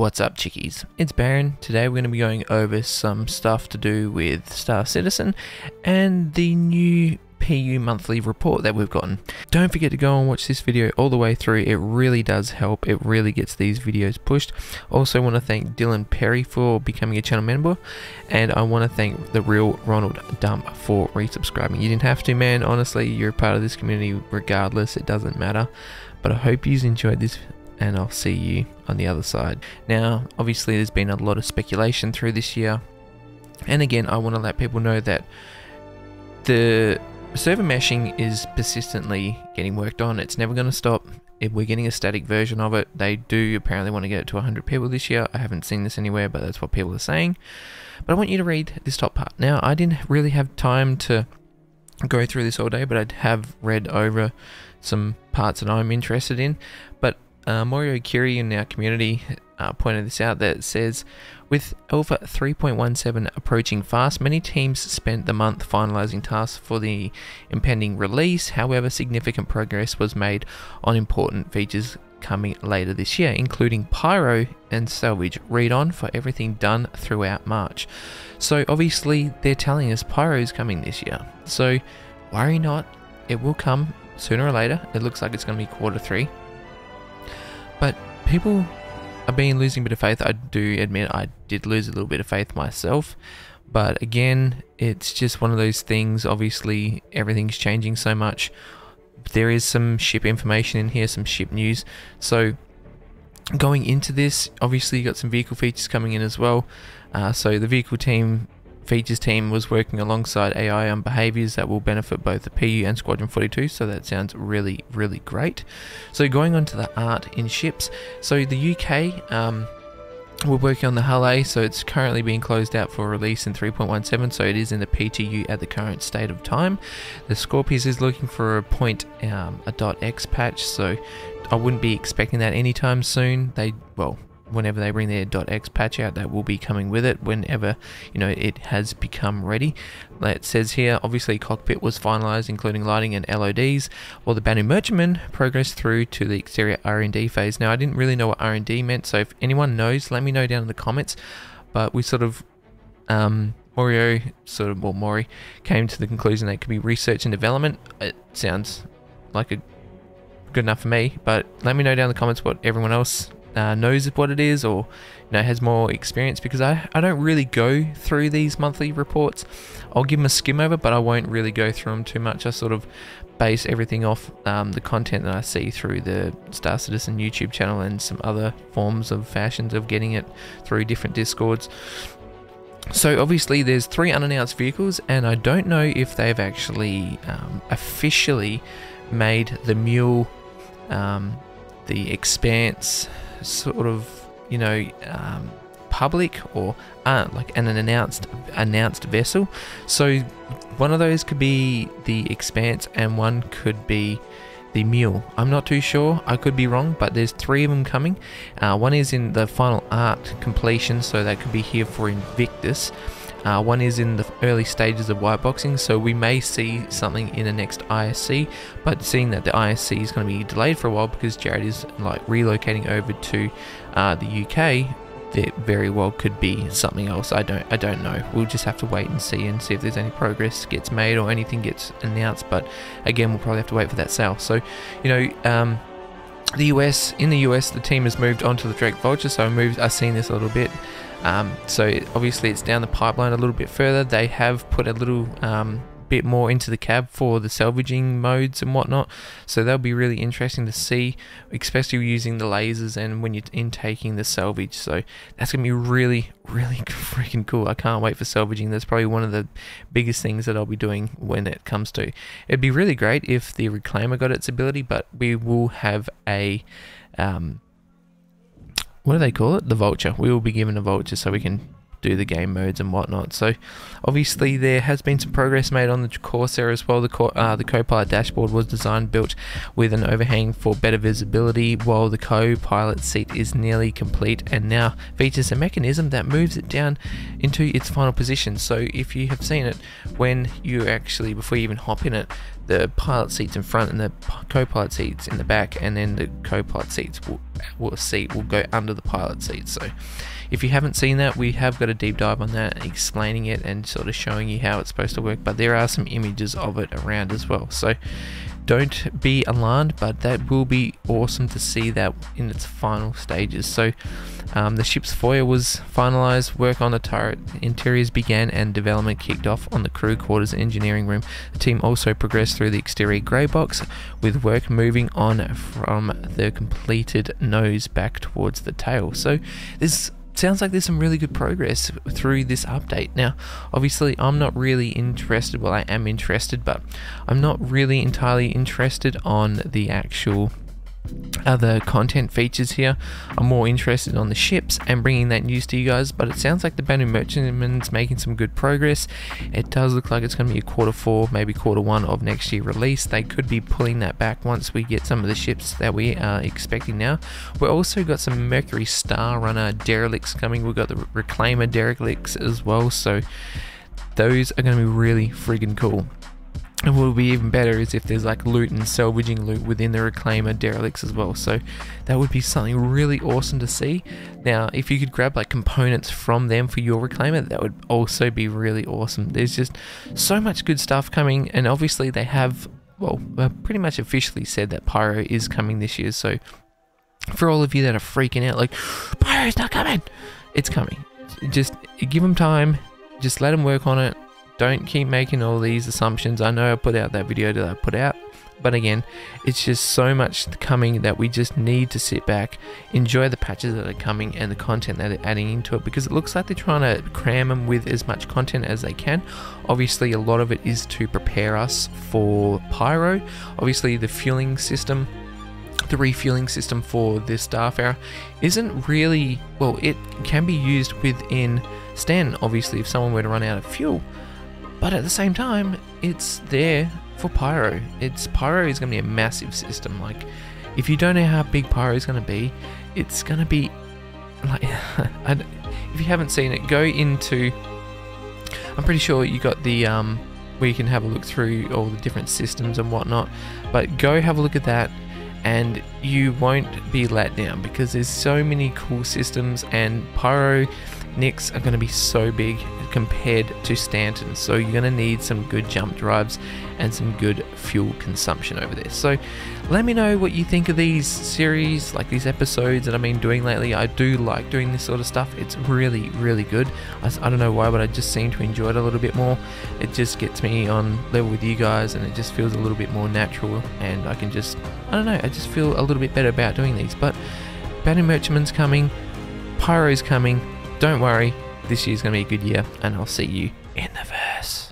What's up, chickies? It's Baron. Today we're going to be going over some stuff to do with Star Citizen and the new PU monthly report that we've gotten. Don't forget to go and watch this video all the way through. It really does help. It really gets these videos pushed. Also want to thank Dylan Perry for becoming a channel member, and I want to thank The Real Ronald Dump for resubscribing. You didn't have to, man. Honestly, you're a part of this community regardless. It doesn't matter. But I hope you've enjoyed this, and I'll see you on the other side. Now, obviously there's been a lot of speculation through this year, and again, I want to let people know that the server meshing is persistently getting worked on. It's never going to stop. If we're getting a static version of it, they do apparently want to get it to 100 people this year. I haven't seen this anywhere, but that's what people are saying. But I want you to read this top part. Now, I didn't really have time to go through this all day, but I have read over some parts that I'm interested in. But Mario Kiri in our community pointed this out, that says, with Alpha 3.17 approaching fast, many teams spent the month finalizing tasks for the impending release. However, significant progress was made on important features coming later this year, including Pyro and Salvage. Read on for everything done throughout March. So obviously they're telling us Pyro is coming this year, so worry not, it will come sooner or later. It looks like it's going to be Q3. But people have been losing a bit of faith. I do admit I did lose a little bit of faith myself. But again, it's just one of those things. Obviously, everything's changing so much. There is some ship information in here, some ship news. So going into this, obviously you got some vehicle features coming in as well. So the vehicle team features team was working alongside AI on behaviors that will benefit both the PU and Squadron 42, so that sounds really, really great. So going on to the art in ships, so the UK we're working on the Hull A, so it's currently being closed out for release in 3.17, so it is in the PTU at the current state of time. The Scorpius is looking for a .x patch, so I wouldn't be expecting that anytime soon. Whenever they bring their .x patch out, that will be coming with it whenever, you know, it has become ready. It says here, obviously cockpit was finalized, including lighting and LODs, while the Banu Merchantman progressed through to the exterior R&D phase. Now, I didn't really know what R&D meant, so if anyone knows, let me know down in the comments. But we sort of, Mori came to the conclusion that it could be research and development. It sounds like a good enough for me, but let me know down in the comments what everyone else knows what it is, or, you know, has more experience, because I don't really go through these monthly reports. I'll give them a skim over, but I won't really go through them too much. I sort of base everything off the content that I see through the Star Citizen YouTube channel and some other forms of fashions of getting it through different Discords. So obviously there's 3 unannounced vehicles, and I don't know if they've actually officially made the Mule, the Expanse, sort of, you know, public, or like an announced vessel. So one of those could be the Expanse and one could be the Mule. I'm not too sure, I could be wrong, but there's 3 of them coming. One is in the final art completion, so that could be here for Invictus. One is in the early stages of whiteboxing, so we may see something in the next ISC, but seeing that the ISC is going to be delayed for a while because Jared is like relocating over to the UK, there very well could be something else. I don't know. We'll just have to wait and see if there's any progress gets made or anything gets announced. But again, we'll probably have to wait for that sale. So, you know, in the US, the team has moved on to the Drake Vulture, so I've seen this a little bit. So obviously it's down the pipeline a little bit further. They have put a little bit more into the cab for the salvaging modes and whatnot, so that'll be really interesting to see, especially using the lasers and when you're intaking the salvage. So that's gonna be really, really freaking cool. I can't wait for salvaging. That's probably one of the biggest things that I'll be doing when it comes to. It'd be really great if the Reclaimer got its ability, but we will have a what do they call it? The Vulture. We will be given a Vulture so we can do the game modes and whatnot. So obviously there has been some progress made on the Corsair as well. The co-pilot dashboard was designed, built with an overhang for better visibility, while the co-pilot seat is nearly complete and now features a mechanism that moves it down into its final position. So if you have seen it, before you even hop in it, the pilot seats in front and the co-pilot seats in the back, and then the co-pilot seats will go under the pilot seat. So if you haven't seen that, we have got a deep dive on that, explaining it and sort of showing you how it's supposed to work, but there are some images of it around as well, so don't be alarmed, but that will be awesome to see that in its final stages. So the ship's foyer was finalized, work on the turret interiors began, and development kicked off on the crew quarters engineering room. The team also progressed through the exterior grey box, with work moving on from the completed nose back towards the tail. So this sounds like there's some really good progress through this update. Now, obviously, I'm not really interested, well, I am interested, but I'm not really entirely interested on the actual other content features here. I'm more interested on the ships and bringing that news to you guys, but it sounds like the Banu Merchantman's making some good progress. It does look like it's going to be a quarter 4, maybe quarter 1 of next year release. They could be pulling that back once we get some of the ships that we are expecting now. We've also got some Mercury Star Runner derelicts coming. We've got the Reclaimer derelicts as well, so those are going to be really friggin' cool. And what will be even better is if there's like loot and salvaging loot within the Reclaimer derelicts as well, so that would be something really awesome to see. Now, if you could grab like components from them for your Reclaimer, that would also be really awesome. There's just so much good stuff coming, and obviously they have, well, pretty much officially said that Pyro is coming this year, so for all of you that are freaking out like, Pyro's not coming, it's coming. Just give them time, just let them work on it. Don't keep making all these assumptions. I know I put out that video that I put out, but again, it's just so much coming that we just need to sit back, enjoy the patches that are coming and the content that they're adding into it, because it looks like they're trying to cram them with as much content as they can. Obviously, a lot of it is to prepare us for Pyro. Obviously, the fueling system, the refueling system for this Starfarer isn't really, well, it can be used within Sten, obviously, if someone were to run out of fuel. But at the same time, it's there for Pyro. Pyro is going to be a massive system. Like, if you don't know how big Pyro is going to be, it's going to be like, if you haven't seen it, go into, I'm pretty sure you got the, where you can have a look through all the different systems and whatnot, but go have a look at that, and you won't be let down, because there's so many cool systems, and Pyro nicks are going to be so big compared to Stanton, so you're going to need some good jump drives and some good fuel consumption over there. So let me know what you think of these series, like these episodes that I've been doing lately. I do like doing this sort of stuff. It's really, really good. I don't know why, but I just seem to enjoy it a little bit more. It just gets me on level with you guys, and it just feels a little bit more natural, and I can just, I don't know, I just feel a little bit better about doing these. But Banu Merchantman's coming, Pyro's coming. Don't worry, this year's going to be a good year, and I'll see you in the verse.